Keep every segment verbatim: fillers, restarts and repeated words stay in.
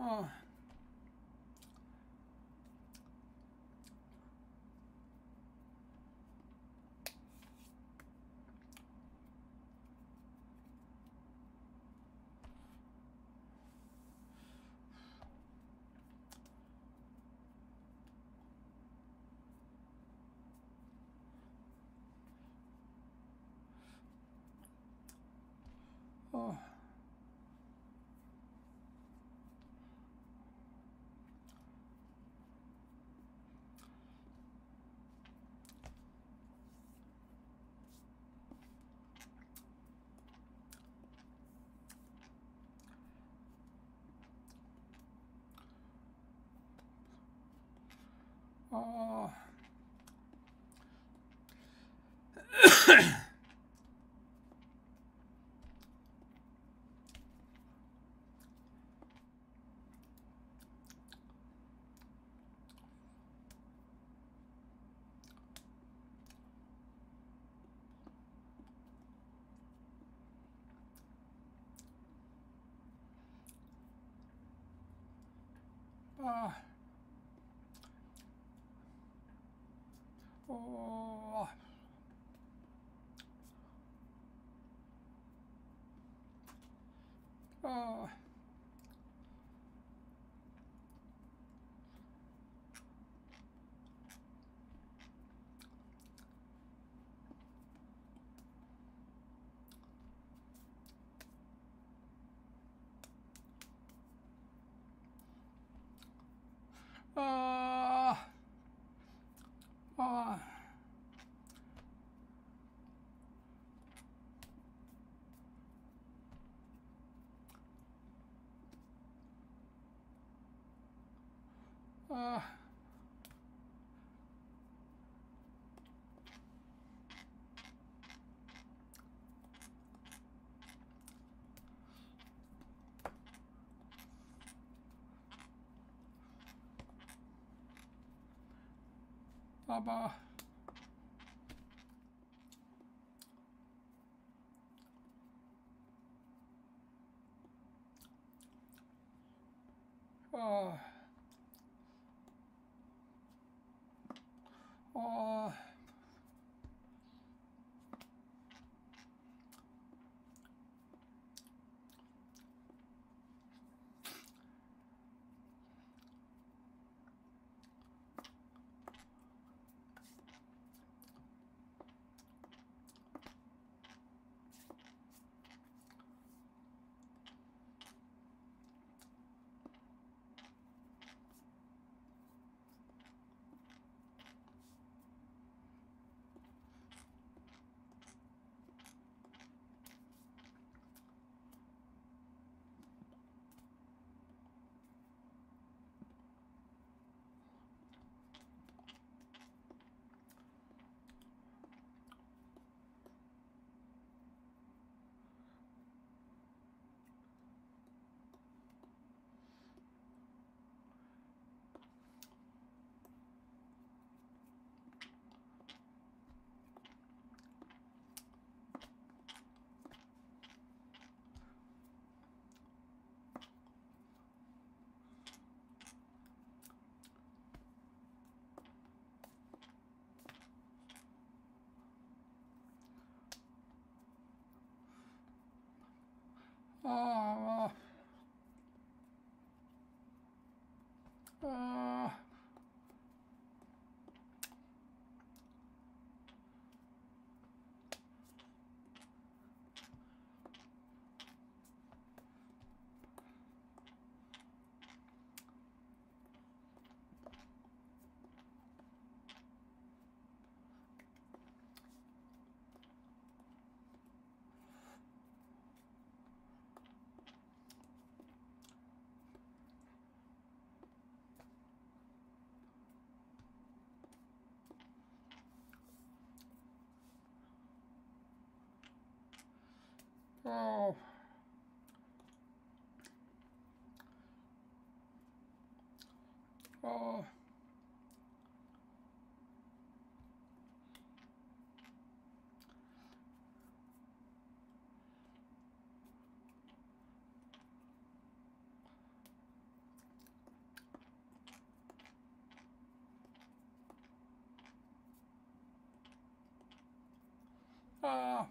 Oh. Oh. Oh. Oh. Oh. Oh. Ah. Ah. Ah. Baba. Oh. Oh. Ah, ah, oh. Oh. Uh, oh.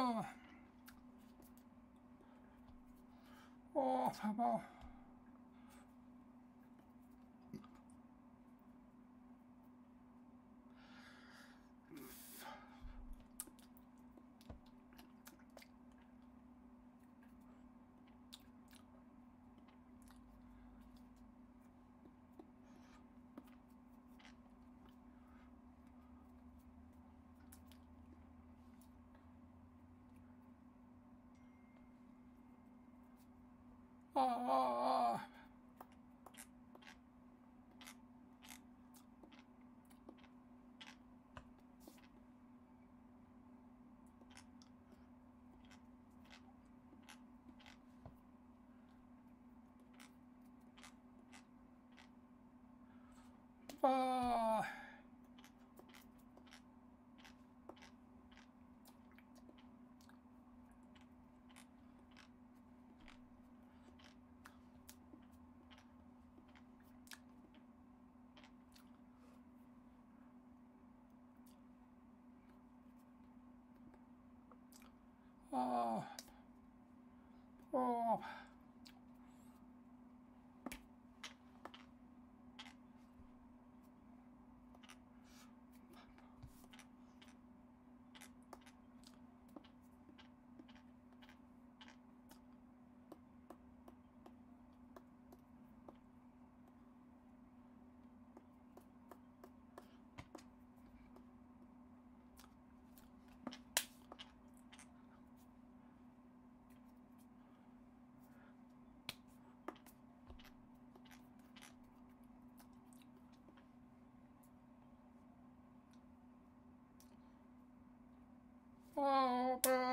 Oh, well. Oh, oh, oh.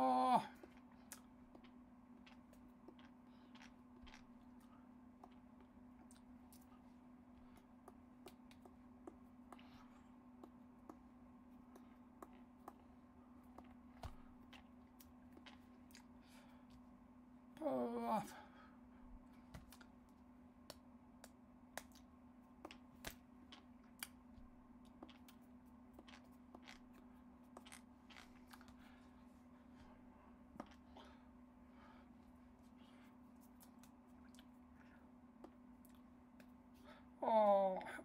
Oh, oh, oh, bro. Oh. Uh, uh. Oh. Oh. Oh,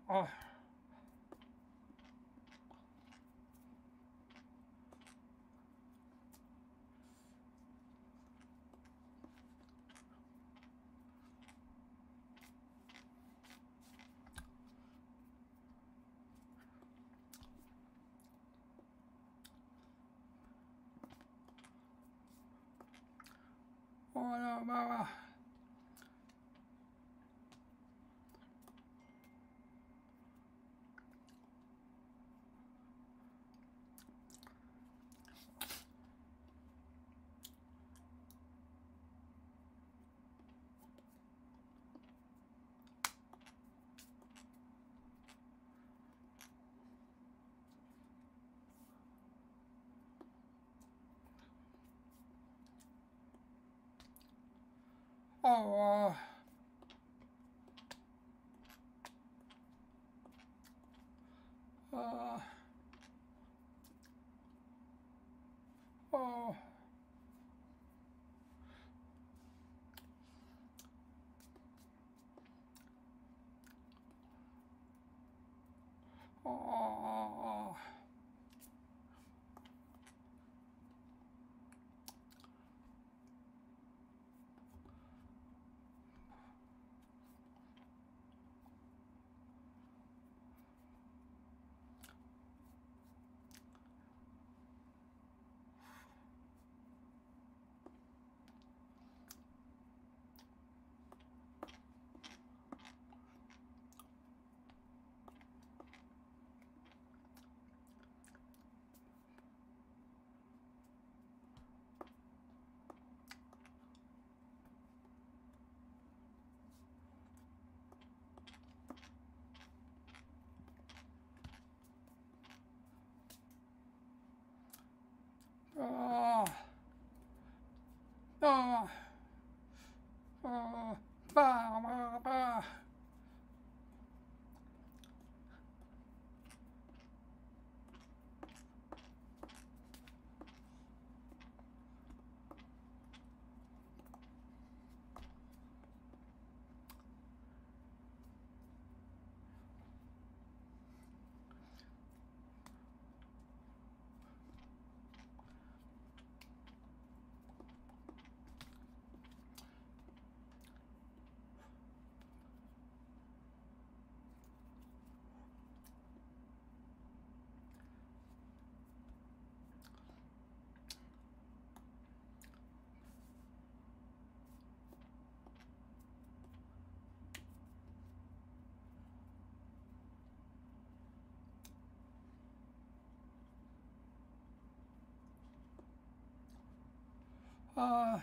oh. Oh, no, mama. Oh. Uh, uh, oh. Oh. Oh, oh, oh, bah, bah, bah. Uh,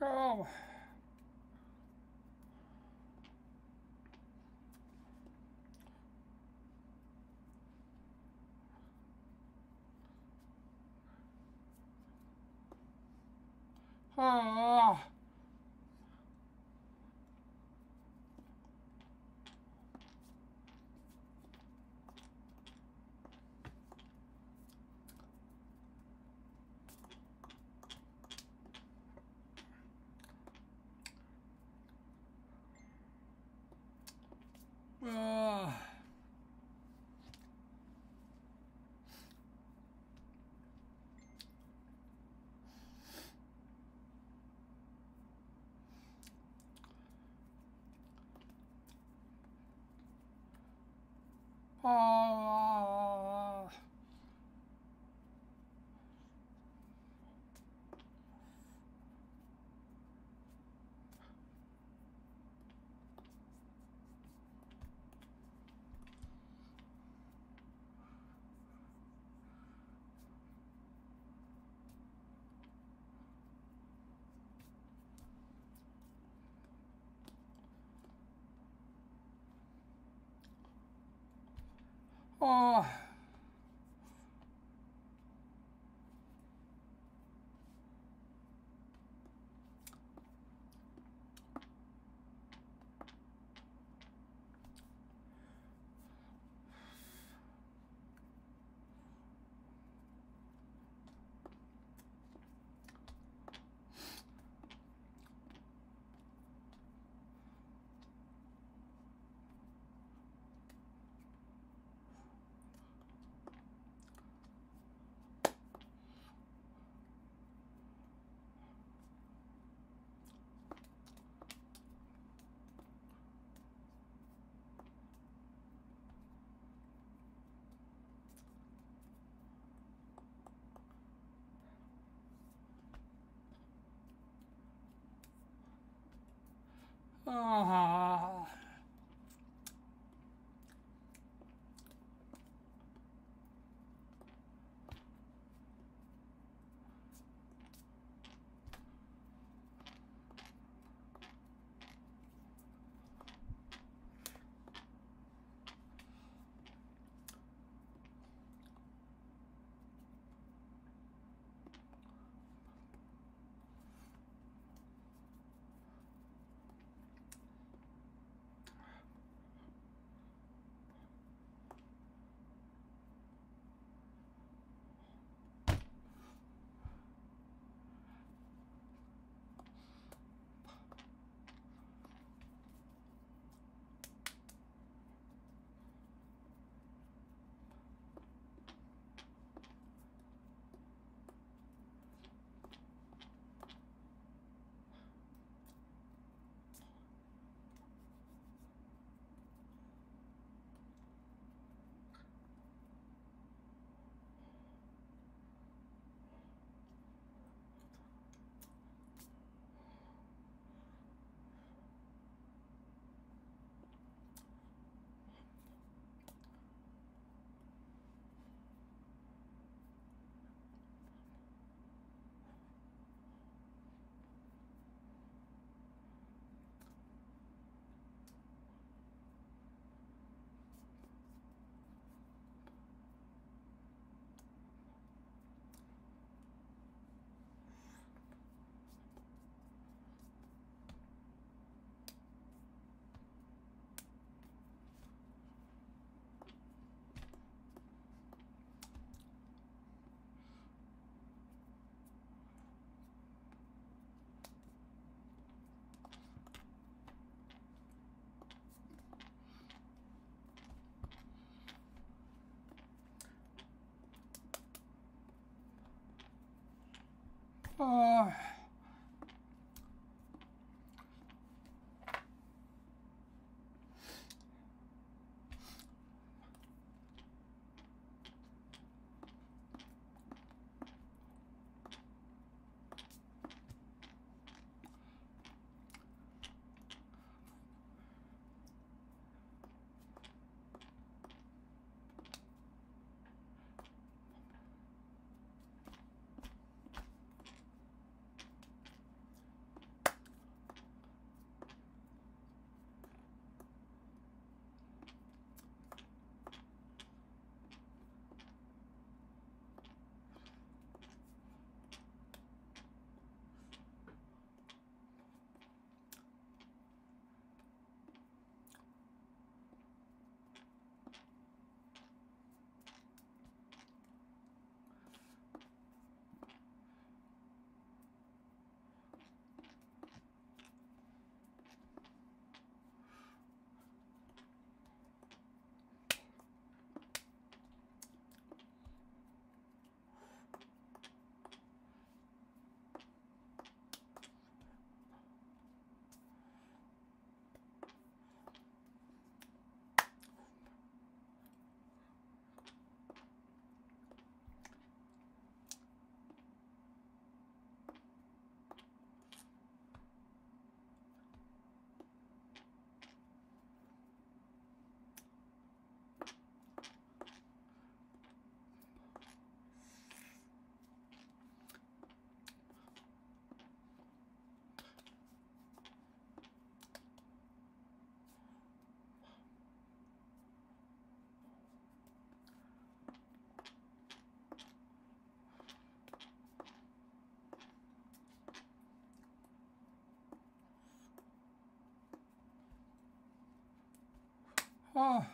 Go. Ah. Oh. Oh. Ah. Uh, oh.